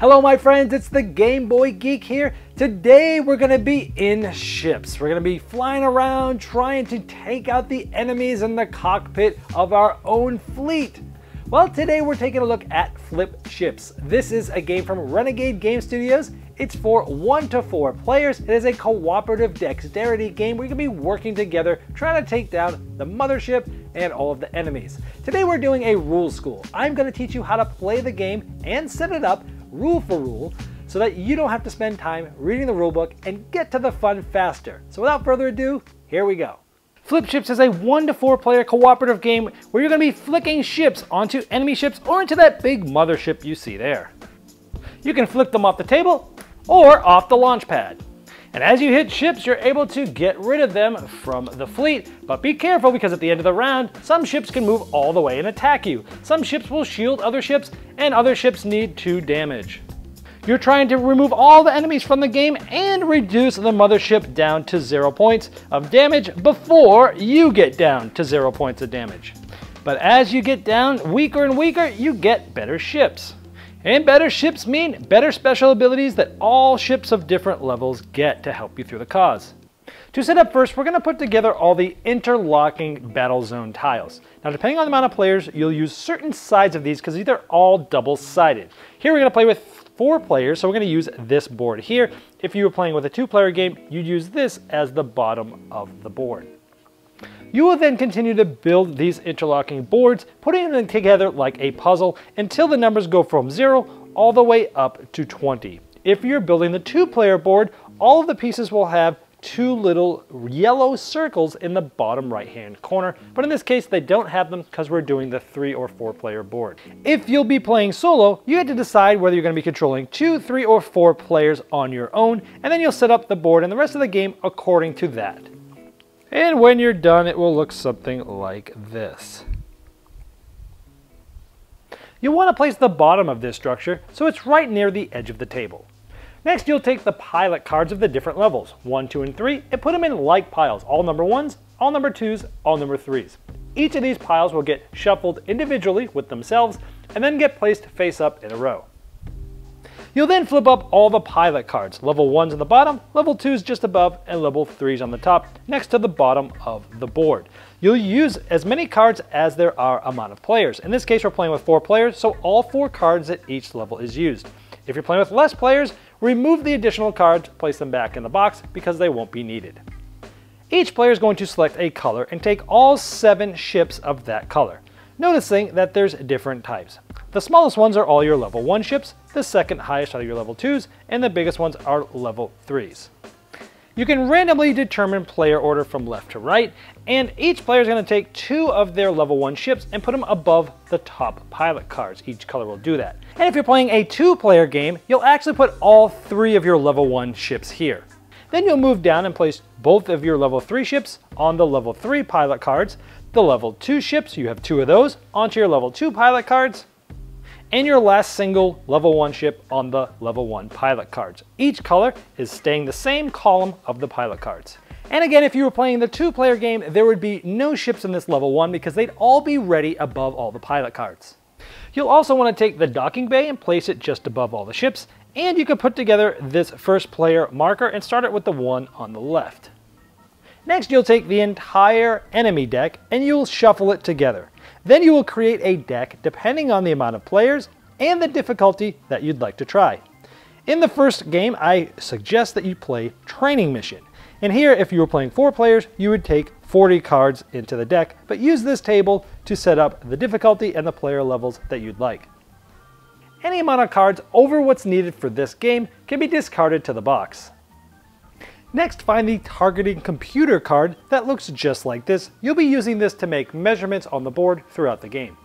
Hello my friends, it's the Game Boy Geek here. Today we're gonna be in ships. We're gonna be flying around trying to take out the enemies in the cockpit of our own fleet. Well, today we're taking a look at Flip Ships. This is a game from Renegade Game Studios. It's for 1 to 4 players. It is a cooperative dexterity game where you can be working together, trying to take down the mothership and all of the enemies. Today we're doing a rules school. I'm gonna teach you how to play the game and set it up rule for rule so that you don't have to spend time reading the rulebook and get to the fun faster. So without further ado, here we go. Flip Ships is a 1 to 4 player cooperative game where you're gonna be flicking ships onto enemy ships or into that big mothership you see there. You can flip them off the table or off the launch pad. And as you hit ships, you're able to get rid of them from the fleet. But be careful, because at the end of the round, some ships can move all the way and attack you. Some ships will shield other ships, and other ships need 2 damage. You're trying to remove all the enemies from the game and reduce the mothership down to 0 points of damage before you get down to 0 points of damage. But as you get down weaker and weaker, you get better ships. And better ships mean better special abilities that all ships of different levels get to help you through the cause. To set up first, we're going to put together all the interlocking battle zone tiles. Now, depending on the amount of players, you'll use certain sides of these because these are all double-sided. Here we're going to play with 4 players, so we're going to use this board here. If you were playing with a 2-player game, you'd use this as the bottom of the board. You will then continue to build these interlocking boards, putting them together like a puzzle until the numbers go from 0 all the way up to 20. If you're building the 2-player board, all of the pieces will have 2 little yellow circles in the bottom right-hand corner, but in this case they don't have them because we're doing the 3 or 4-player board. If you'll be playing solo, you had to decide whether you're going to be controlling 2, 3, or 4 players on your own, and then you'll set up the board and the rest of the game according to that. And when you're done, it will look something like this. You want to place the bottom of this structure so it's right near the edge of the table. Next, you'll take the pilot cards of the different levels, 1, 2, and 3, and put them in like piles, all number 1s, all number 2s, all number 3s. Each of these piles will get shuffled individually with themselves and then get placed face up in a row. You'll then flip up all the pilot cards, level 1's on the bottom, level 2's just above, and level 3's on the top, next to the bottom of the board. You'll use as many cards as there are amount of players. In this case, we're playing with 4 players, so all 4 cards at each level is used. If you're playing with less players, remove the additional cards, place them back in the box because they won't be needed. Each player is going to select a color and take all 7 ships of that color. Noticing that there's different types. The smallest ones are all your level 1 ships, the second highest are your level 2s, and the biggest ones are level 3s. You can randomly determine player order from left to right, and each player is going to take 2 of their level 1 ships and put them above the top pilot cards. Each color will do that. And if you're playing a 2-player game, you'll actually put all 3 of your level 1 ships here. Then you'll move down and place both of your level 3 ships on the level 3 pilot cards, the level 2 ships, you have 2 of those, onto your level 2 pilot cards, and your last single level 1 ship on the level 1 pilot cards. Each color is staying the same column of the pilot cards. And again, if you were playing the 2-player game, there would be no ships in this level 1 because they'd all be ready above all the pilot cards. You'll also want to take the docking bay and place it just above all the ships, and you can put together this first player marker and start it with the one on the left. Next, you'll take the entire enemy deck and you'll shuffle it together. Then you will create a deck depending on the amount of players and the difficulty that you'd like to try. In the first game, I suggest that you play Training Mission. And here, if you were playing 4 players, you would take 40 cards into the deck, but use this table to set up the difficulty and the player levels that you'd like. Any amount of cards over what's needed for this game can be discarded to the box. Next, find the Targeting Computer card that looks just like this. You'll be using this to make measurements on the board throughout the game.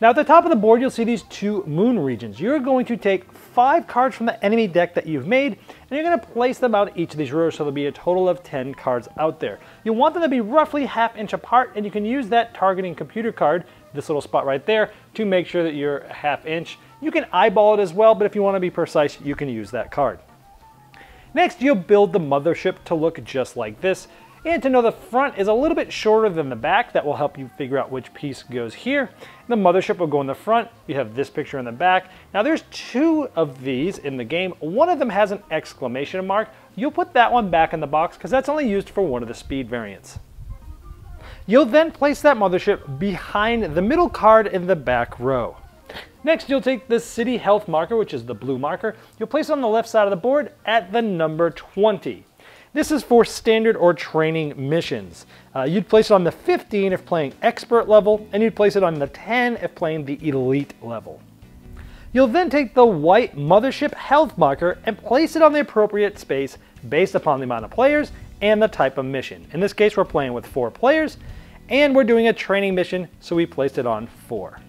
Now at the top of the board, you'll see these 2 moon regions. You're going to take 5 cards from the enemy deck that you've made, and you're going to place them out each of these rows, so there'll be a total of 10 cards out there. You'll want them to be roughly ½ inch apart, and you can use that Targeting Computer card, this little spot right there, to make sure that you're ½ inch. You can eyeball it as well, but if you want to be precise, you can use that card. Next, you'll build the mothership to look just like this. And to know the front is a little bit shorter than the back, that will help you figure out which piece goes here. The mothership will go in the front. You have this picture in the back. Now there's two of these in the game. One of them has an exclamation mark. You'll put that one back in the box because that's only used for one of the speed variants. You'll then place that mothership behind the middle card in the back row. Next, you'll take the city health marker, which is the blue marker. You'll place it on the left side of the board at the number 20. This is for standard or training missions. You'd place it on the 15 if playing expert level, and you'd place it on the 10 if playing the elite level. You'll then take the white mothership health marker and place it on the appropriate space based upon the amount of players and the type of mission. In this case, we're playing with 4 players, and we're doing a training mission, so we placed it on 4.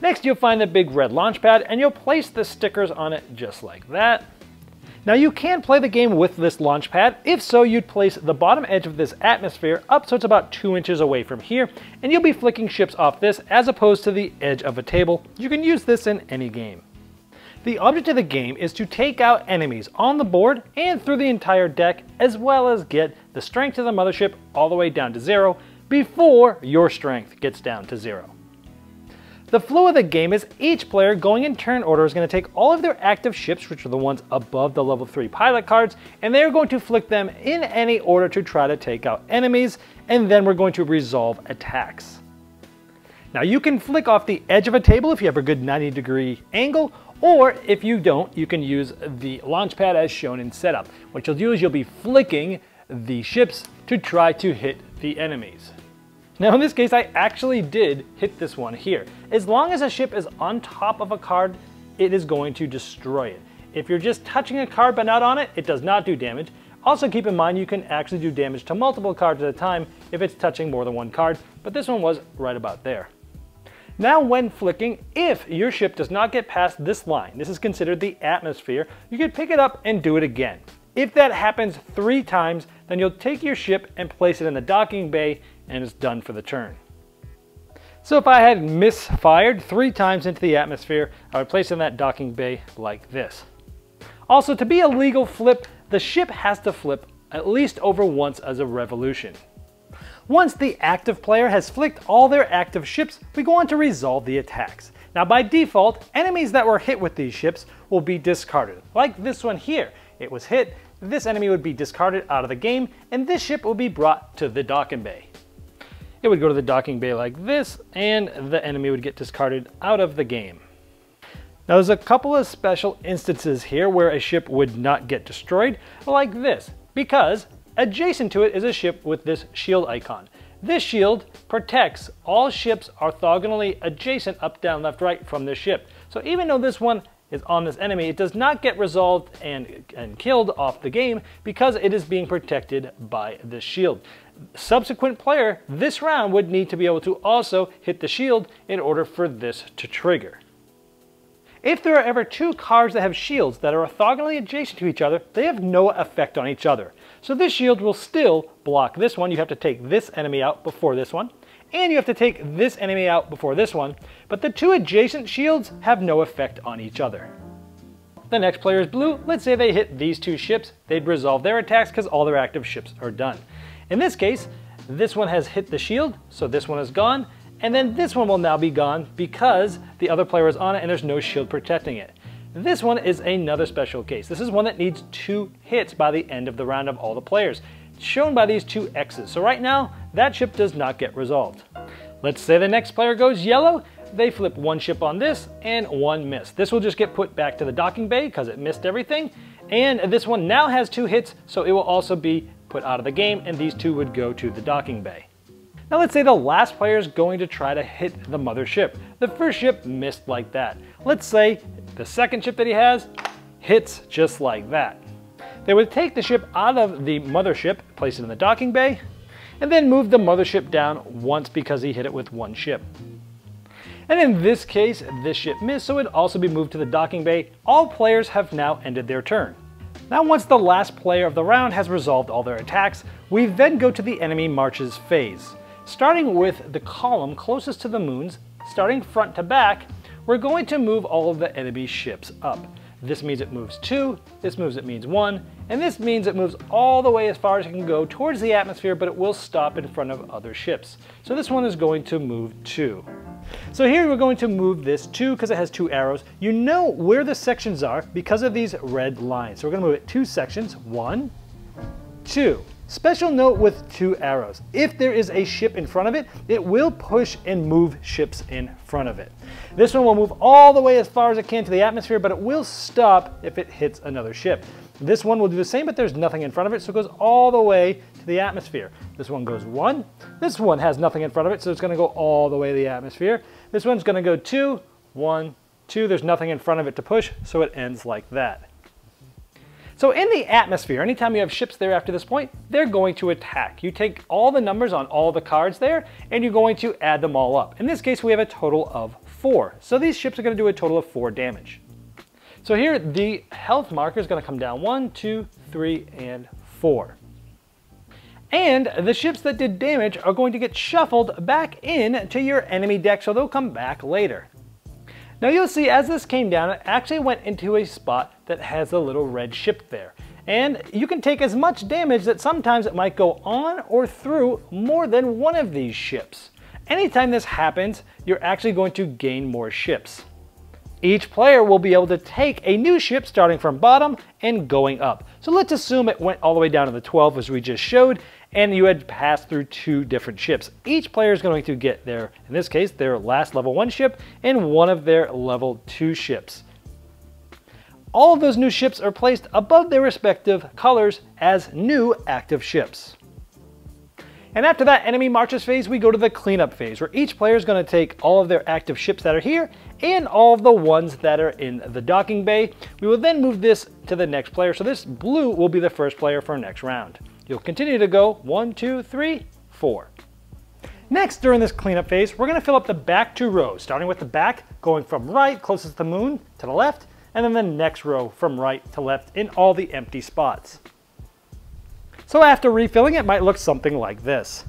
Next, you'll find the big red launch pad, and you'll place the stickers on it just like that. Now you can play the game with this launch pad. If so, you'd place the bottom edge of this atmosphere up so it's about 2 inches away from here, and you'll be flicking ships off this as opposed to the edge of a table. You can use this in any game. The object of the game is to take out enemies on the board and through the entire deck, as well as get the strength of the mothership all the way down to 0 before your strength gets down to 0. The flow of the game is each player going in turn order is going to take all of their active ships, which are the ones above the level 3 pilot cards, and they're going to flick them in any order to try to take out enemies, and then we're going to resolve attacks. Now you can flick off the edge of a table if you have a good 90-degree angle, or if you don't, you can use the launch pad as shown in setup. What you'll do is you'll be flicking the ships to try to hit the enemies. Now in this case, I actually did hit this one here. As long as a ship is on top of a card, it is going to destroy it. If you're just touching a card but not on it, it does not do damage. Also keep in mind you can actually do damage to multiple cards at a time if it's touching more than one card, but this one was right about there. Now when flicking, if your ship does not get past this line, this is considered the atmosphere, you can pick it up and do it again. If that happens 3 times, then you'll take your ship and place it in the docking bay, and it's done for the turn. So if I had misfired 3 times into the atmosphere, I would place it in that docking bay like this. Also, to be a legal flip, the ship has to flip at least over once as a revolution. Once the active player has flicked all their active ships, we go on to resolve the attacks. Now by default, enemies that were hit with these ships will be discarded, like this one here. It was hit, this enemy would be discarded out of the game, and this ship would be brought to the docking bay. It would go to the docking bay like this, and the enemy would get discarded out of the game. Now there's a couple of special instances here where a ship would not get destroyed, like this, because adjacent to it is a ship with this shield icon. This shield protects all ships orthogonally adjacent up, down, left, right from this ship. So even though this one is on this enemy, it does not get resolved and killed off the game because it is being protected by this shield. Subsequent player this round would need to be able to also hit the shield in order for this to trigger. If there are ever 2 cards that have shields that are orthogonally adjacent to each other, they have no effect on each other. So this shield will still block this one. You have to take this enemy out before this one, and you have to take this enemy out before this one, but the 2 adjacent shields have no effect on each other. The next player is blue. Let's say they hit these 2 ships. They'd resolve their attacks because all their active ships are done. In this case, this one has hit the shield, so this one is gone, and then this one will now be gone because the other player is on it and there's no shield protecting it. This one is another special case. This is one that needs 2 hits by the end of the round of all the players, shown by these 2 X's. So right now, that ship does not get resolved. Let's say the next player goes yellow. They flip 1 ship on this and 1 miss. This will just get put back to the docking bay because it missed everything. And this one now has 2 hits, so it will also be put out of the game, and these 2 would go to the docking bay. Now let's say the last player is going to try to hit the mothership. The first ship missed like that. Let's say the second ship that he has hits just like that. They would take the ship out of the mothership, place it in the docking bay, and then move the mothership down once because he hit it with 1 ship. And in this case, this ship missed, so it would also be moved to the docking bay. All players have now ended their turn. Now once the last player of the round has resolved all their attacks, we then go to the enemy marches phase. Starting with the column closest to the moons, starting front to back, we're going to move all of the enemy ships up. This means it moves 2, this means it means 1, and this means it moves all the way as far as it can go towards the atmosphere, but it will stop in front of other ships. So this one is going to move 2. So here we're going to move this 2 because it has 2 arrows. You know where the sections are because of these red lines. So we're going to move it 2 sections, 1, 2. Special note with 2 arrows. If there is a ship in front of it, it will push and move ships in front of it. This one will move all the way as far as it can to the atmosphere, but it will stop if it hits another ship. This one will do the same, but there's nothing in front of it, so it goes all the way to the atmosphere. This one goes 1. This one has nothing in front of it, so it's going to go all the way to the atmosphere. This one's going to go 2, 1, 2. There's nothing in front of it to push, so it ends like that. So in the atmosphere, anytime you have ships there after this point, they're going to attack. You take all the numbers on all the cards there, and you're going to add them all up. In this case, we have a total of 4. So these ships are going to do a total of 4 damage. So here, the health marker is going to come down 1, 2, 3, and 4. And the ships that did damage are going to get shuffled back in to your enemy deck, so they'll come back later. Now you'll see as this came down, it actually went into a spot that has a little red ship there. And you can take as much damage that sometimes it might go on or through more than one of these ships. Anytime this happens, you're actually going to gain more ships. Each player will be able to take a new ship starting from bottom and going up. So let's assume it went all the way down to the 12 as we just showed, and you had passed through 2 different ships. Each player is going to get their, in this case, their last level 1 ship and one of their level 2 ships. All of those new ships are placed above their respective colors as new active ships. And after that enemy marches phase, we go to the cleanup phase, where each player is going to take all of their active ships that are here and all of the ones that are in the docking bay. We will then move this to the next player. So this blue will be the first player for next round. You'll continue to go 1, 2, 3, 4. Next, during this cleanup phase, we're going to fill up the back 2 rows, starting with the back, going from right, closest to the moon, to the left, and then the next row from right to left in all the empty spots. So after refilling, it might look something like this.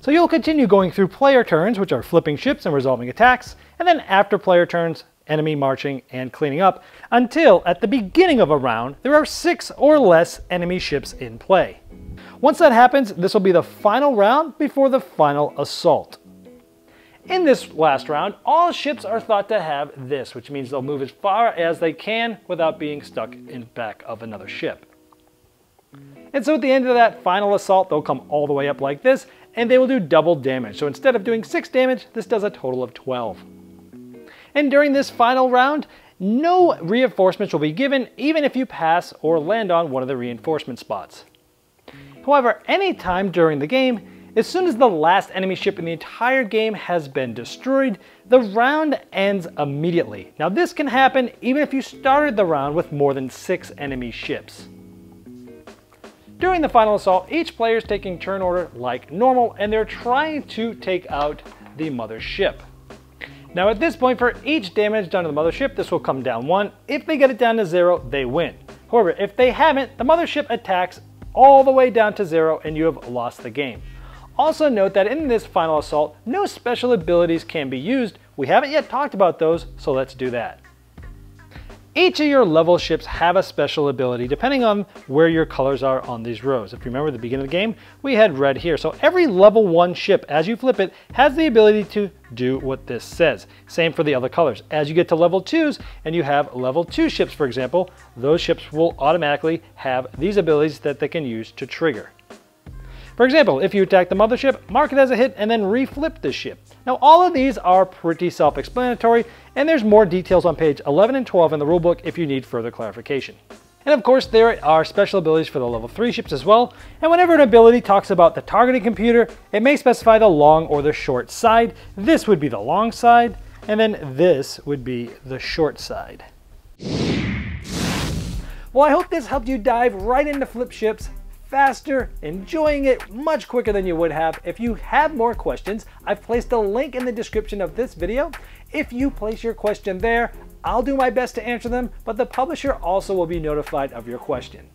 So you'll continue going through player turns, which are flipping ships and resolving attacks, and then after player turns, enemy marching and cleaning up, until at the beginning of a round, there are 6 or less enemy ships in play. Once that happens, this will be the final round before the final assault. In this last round, all ships are thought to have this, which means they'll move as far as they can without being stuck in back of another ship. And so at the end of that final assault, they'll come all the way up like this, and they will do double damage. So instead of doing 6 damage, this does a total of 12. And during this final round, no reinforcements will be given, even if you pass or land on one of the reinforcement spots. However, any time during the game, as soon as the last enemy ship in the entire game has been destroyed, the round ends immediately. Now this can happen even if you started the round with more than 6 enemy ships. During the final assault, each player is taking turn order like normal, and they're trying to take out the mothership. Now at this point, for each damage done to the mothership, this will come down 1. If they get it down to 0, they win. However, if they haven't, the mothership attacks all the way down to 0 and you have lost the game. Also note that in this final assault, no special abilities can be used. We haven't yet talked about those, so let's do that. Each of your level ships have a special ability depending on where your colors are on these rows. If you remember at the beginning of the game, we had red here. So every level 1 ship, as you flip it, has the ability to do what this says. Same for the other colors. As you get to level 2s and you have level 2 ships, for example, those ships will automatically have these abilities that they can use to trigger. For example, if you attack the mothership, mark it as a hit and then re-flip the ship. Now all of these are pretty self-explanatory, and there's more details on page 11 and 12 in the rulebook if you need further clarification. And of course there are special abilities for the level 3 ships as well, and whenever an ability talks about the targeting computer, it may specify the long or the short side. This would be the long side, and then this would be the short side. Well, I hope this helped you dive right into Flip Ships faster, enjoying it much quicker than you would have. If you have more questions, I've placed a link in the description of this video. If you place your question there, I'll do my best to answer them, but the publisher also will be notified of your question.